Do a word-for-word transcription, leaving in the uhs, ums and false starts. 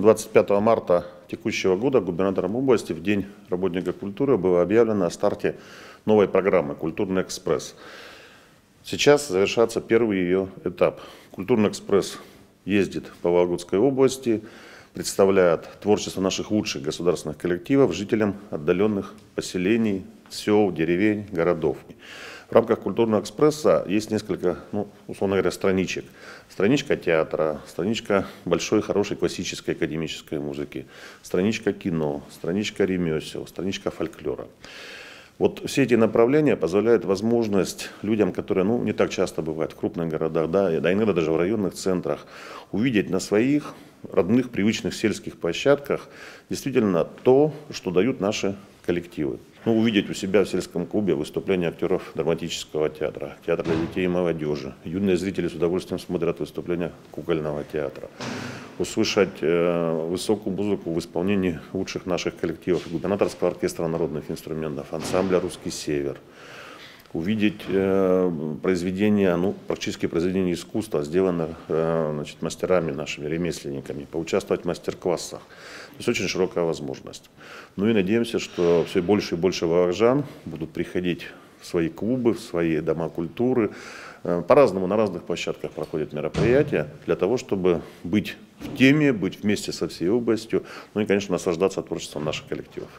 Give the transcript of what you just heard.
двадцать пятого марта текущего года губернатором области в День работника культуры было объявлено о старте новой программы «Культурный экспресс». Сейчас завершается первый ее этап. «Культурный экспресс» ездит по Вологодской области, представляет творчество наших лучших государственных коллективов жителям отдаленных поселений, сел, деревень, городов. В рамках «Культурного экспресса» есть несколько, ну, условно говоря, страничек. Страничка театра, страничка большой, хорошей классической академической музыки, страничка кино, страничка ремесел, страничка фольклора. Вот все эти направления позволяют возможность людям, которые, ну, не так часто бывают в крупных городах, да, и иногда даже в районных центрах, увидеть на своих родных, привычных сельских площадках действительно то, что дают наши коллективы. Ну, увидеть у себя в сельском клубе выступления актеров драматического театра, театра для детей и молодежи. Юные зрители с удовольствием смотрят выступления кукольного театра. Услышать э, высокую музыку в исполнении лучших наших коллективов. Губернаторского оркестра народных инструментов, ансамбля «Русский север». Увидеть э, произведения, ну, практически произведения искусства, сделанных э, значит, мастерами нашими, ремесленниками, поучаствовать в мастер-классах. То есть очень широкая возможность. Ну и надеемся, что все больше и больше вологоджан будут приходить в свои клубы, в свои дома культуры. Э, по-разному, на разных площадках проходят мероприятия для того, чтобы быть в теме, быть вместе со всей областью, ну и, конечно, наслаждаться творчеством наших коллективов.